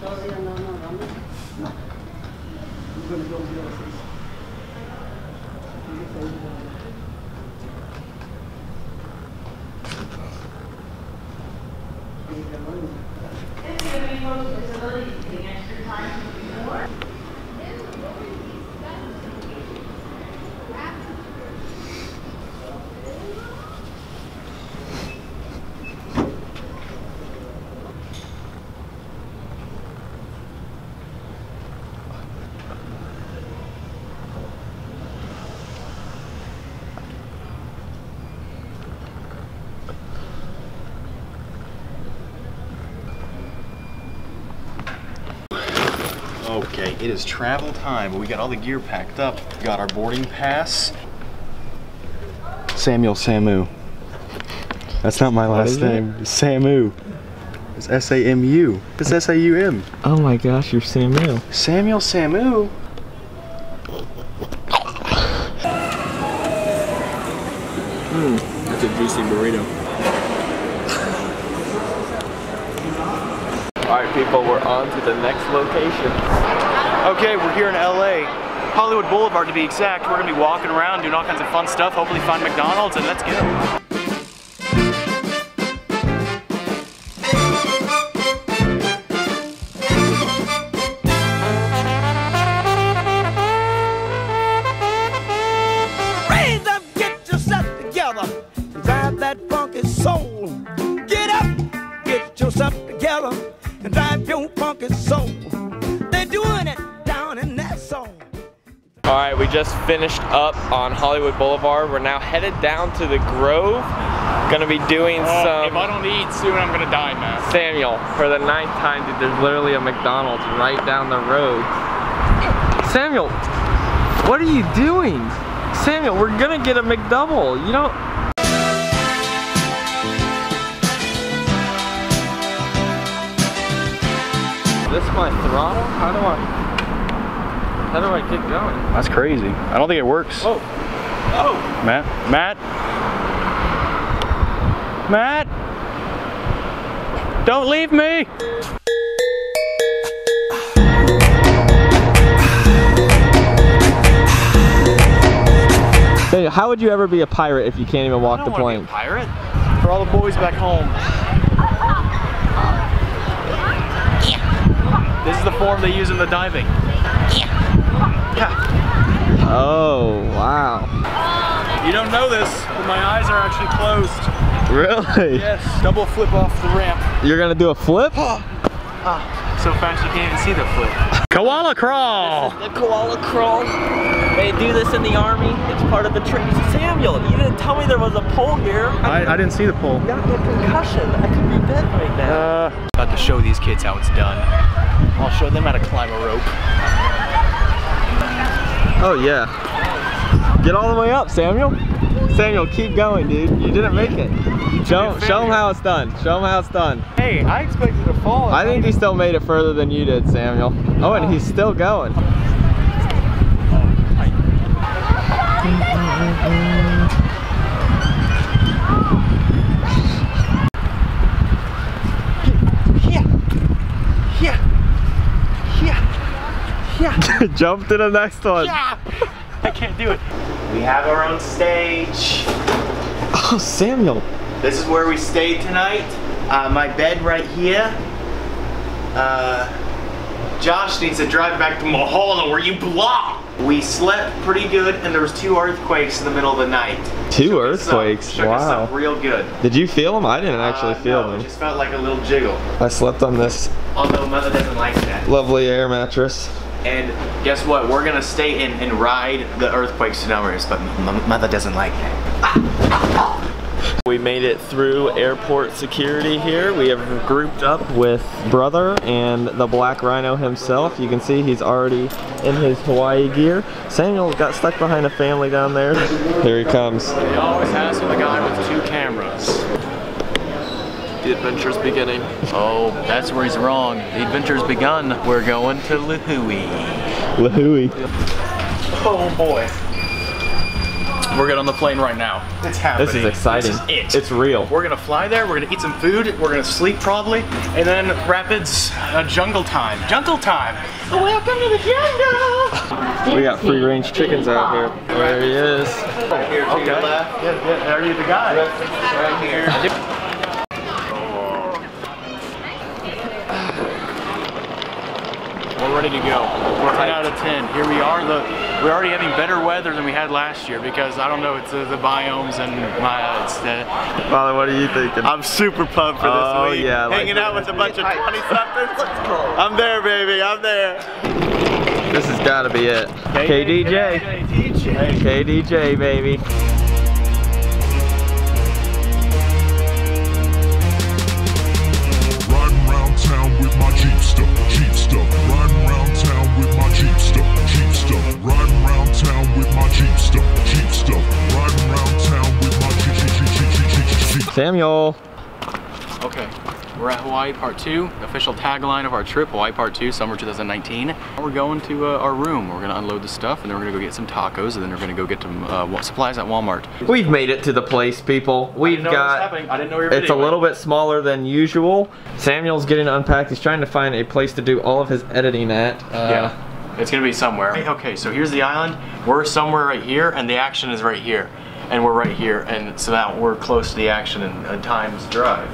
Todavía no, vamos. No. Nunca nos vamos a ir a las 6. Okay, it is travel time. We got all the gear packed up. Got our boarding pass. Samuel Samu. That's not my last name. It's Samu. It's S-A-M-U. It's S-A-U-M. Oh my gosh, you're Samuel. Samuel Samu? That's a juicy burrito. Alright people, we're on to the next location. Okay, we're here in LA, Hollywood Boulevard to be exact. We're gonna be walking around, doing all kinds of fun stuff, hopefully find McDonald's, and let's get it. Alright, we just finished up on Hollywood Boulevard. We're now headed down to the Grove. Gonna be doing some... If I don't eat soon, I'm gonna die, man. Samuel, for the 9th time, dude, there's literally a McDonald's right down the road. Samuel, what are you doing? Samuel, we're gonna get a McDouble. You don't... Is this my throttle? How do I keep going? That's crazy. I don't think it works. Oh. Oh. Matt. Don't leave me. Daniel, how would you ever be a pirate if you can't even walk the plane? I don't want to be a pirate. For all the boys back home. This is the form they use in the diving. Oh, wow. You don't know this, but my eyes are actually closed. Really? Yes, double flip off the ramp. You're gonna do a flip? So fast you can't even see the flip. Koala crawl! This is the koala crawl. They do this in the army. It's part of the training. Samuel, you didn't tell me there was a pole here. I didn't see the pole. You got a concussion. I could be dead right now. About to show these kids how it's done. I'll show them how to climb a rope. Oh yeah. Get all the way up, Samuel. Samuel, keep going, dude. You didn't make it. Show him how it's done. Show him how it's done. Hey, I expected to fall. I think he still made it further than you did, Samuel. Oh, and he's still going. Jump to the next one. Yeah. I can't do it. We have our own stage. Oh, Samuel. This is where we stayed tonight. My bed right here. Josh needs to drive back to Mulholland where you belong. We slept pretty good, and there was 2 earthquakes in the middle of the night. 2 earthquakes? Wow. Shook us up real good. Did you feel them? I didn't actually feel them. It just felt like a little jiggle. I slept on this. Although Mother doesn't like that. Lovely air mattress. And guess what? We're gonna stay in and ride the earthquakes to numbers, but Mother doesn't like it. We made it through airport security here. We have grouped up with Brother and the Black Rhino himself. You can see he's already in his Hawaii gear. Samuel got stuck behind a family down there. Here he comes. He always hassle the guy with 2 cameras. The adventure's beginning. Oh, that's where he's wrong. The adventure's begun. We're going to Lihue. Oh boy. We're getting on the plane right now. It's happening. This is exciting. This is it. It's real. We're gonna fly there, we're gonna eat some food, we're gonna sleep probably, and then rapids jungle time. Jungle time! Welcome to the jungle! We got free range chickens out here. There he is. Right here to your left. Yeah, yeah, there you the guy. Right here. We're ready to go. We're 10 out of 10. Here we are. Look, we're already having better weather than we had last year because I don't know, it's the biomes and my. Father, what are you thinking? I'm super pumped for this week. Yeah, hanging out with a bunch of 20-somethings. I'm there, baby. I'm there. This has got to be it. KDJ. KDJ, baby. Riding around town with my Jeep stuff. Riding around town with my Jeep stuff, Jeep stuff. Riding around town with my Jeep stuff, Jeep stuff. Riding around town with my Jeep. Samuel. Okay, we're at Hawaii Part 2, official tagline of our trip, Hawaii Part 2, summer 2019. We're going to our room. We're going to unload the stuff, and then we're going to go get some tacos, and then we're going to go get some supplies at Walmart. We've made it to the place, people. We've got, I didn't know we were it's video. A little bit smaller than usual. Samuel's getting unpacked. He's trying to find a place to do all of his editing at. Yeah, it's going to be somewhere. Okay, so here's the island. We're somewhere right here, and the action is right here. And we're right here, and so now we're close to the action and time's drive.